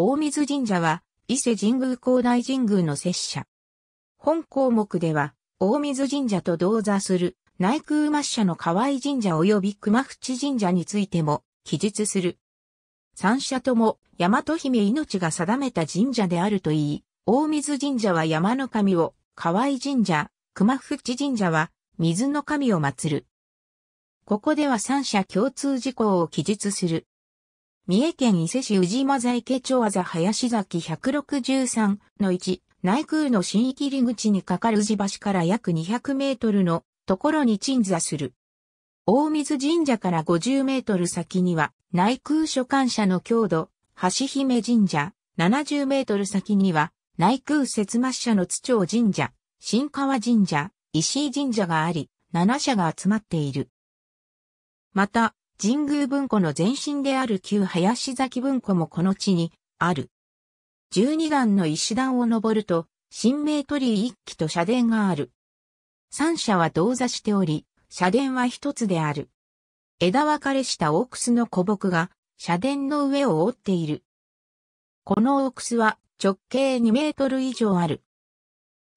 大水神社は、伊勢神宮高麗神宮の摂社。本項目では、大水神社と同座する、内宮末社の河合神社及び熊淵神社についても、記述する。三社とも、大和姫命が定めた神社であると言い、大水神社は山の神を、河合神社、熊淵神社は、水の神を祀る。ここでは三社共通事項を記述する。三重県伊勢市宇島座池町字林崎163-1、内宮の新入り口に架かる宇治橋から約200メートルのところに鎮座する。大水神社から50メートル先には内宮所管社の郷土、橋姫神社、70メートル先には内宮摂末社の津町神社、新川神社、石井神社があり、7社が集まっている。また、神宮文庫の前身である旧林崎文庫もこの地にある。12段の石段を登ると、神明鳥居一基と社殿がある。三社は同座しており、社殿は一つである。枝分かれした大楠の古木が、社殿の上を覆っている。この大楠は直径2メートル以上ある。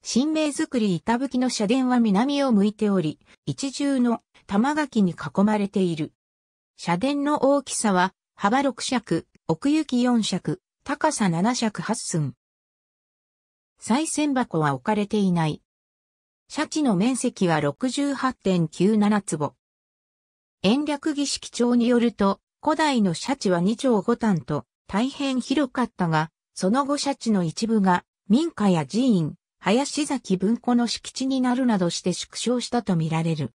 神明造り板葺きの社殿は南を向いており、一重の玉垣に囲まれている。社殿の大きさは、幅6尺、奥行き4尺、高さ7尺8寸。賽銭箱は置かれていない。社地の面積は 68.97 坪。延暦儀式帳によると、古代の社地は2町5反と大変広かったが、その後社地の一部が民家や寺院、林崎文庫の敷地になるなどして縮小したとみられる。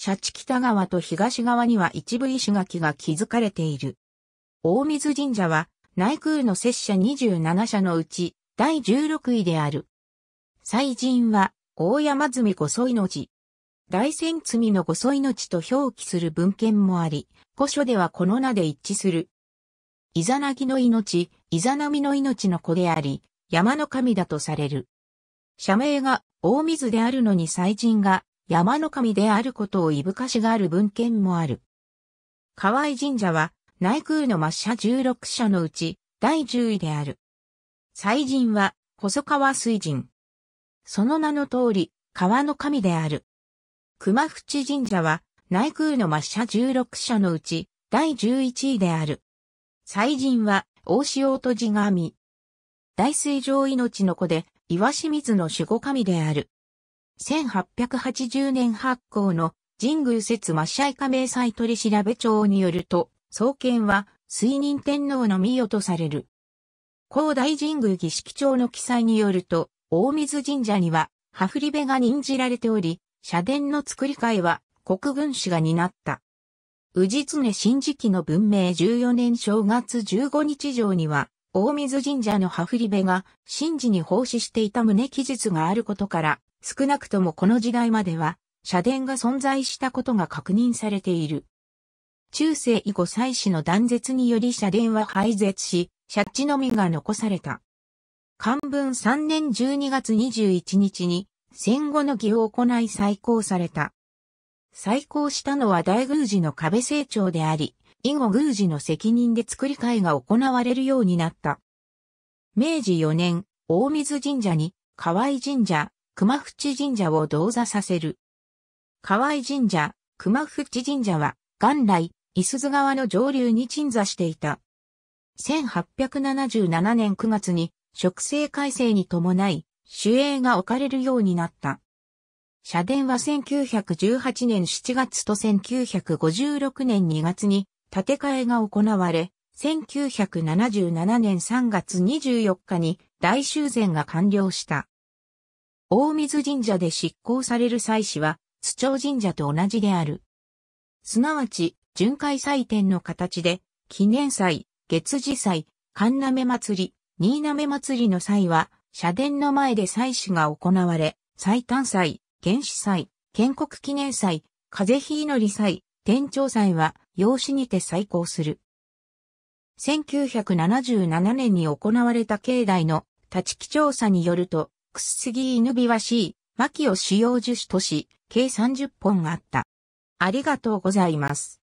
社地北側と東側には一部石垣が築かれている。大水神社は内宮の摂社27社のうち第16位である。祭神は大山積御祖命。大山積の御祖命と表記する文献もあり、古書ではこの名で一致する。イザナギの命、イザナミの命の子であり、山の神だとされる。社名が大水であるのに祭神が、山の神であることをいぶかしがある文献もある。河合神社は内宮の末社16社のうち第10位である。祭神は細川水神。その名の通り川の神である。熊淵神社は内宮の末社16社のうち第11位である。祭神は大潮と地神。大水上命の子で岩清水の守護神である。1880年発行の神宮節末社以下明細取調べ帳によると、創建は水仁天皇の御代とされる。高麗神宮儀式帳の記載によると、大水神社には、羽振部が任じられており、社殿の作り替えは国軍司が担った。氏常新時期の文明14年正月15日上には、大水神社の羽振部が神事に奉仕していた旨記述があることから、少なくともこの時代までは、社殿が存在したことが確認されている。中世以後祭祀の断絶により社殿は廃絶し、社地のみが残された。寛文3年12月21日に、戦後の儀を行い再興された。再興したのは大宮司の加部清張であり、以後宮司の責任で作り替えが行われるようになった。明治4年、大水神社に、河合神社、熊淵神社を同座させる。河合神社、熊淵神社は、元来、五十鈴川の上流に鎮座していた。1877年9月に、植生改正に伴い、守衛が置かれるようになった。社殿は1918年7月と1956年2月に、建て替えが行われ、1977年3月24日に、大修繕が完了した。大水神社で執行される祭祀は、津町神社と同じである。すなわち、巡回祭典の形で、記念祭、月次祭、神嘗祭、新嘗祭の際は、社殿の前で祭祀が行われ、祭誕祭、原始祭、建国記念祭、風火祈り祭、天朝祭は、養子にて再興する。1977年に行われた境内の立地調査によると、くすすぎ犬びわしい、薪を使用樹種とし、計30本あった。ありがとうございます。